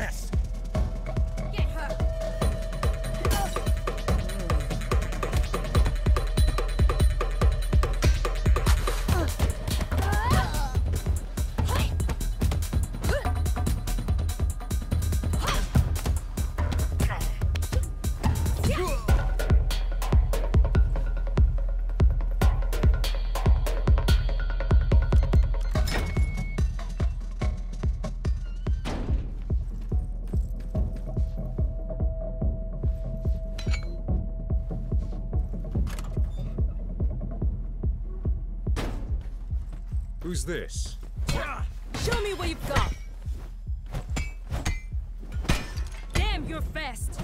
mess. Get her. Who's this? Show me what you've got! Damn, you're fast!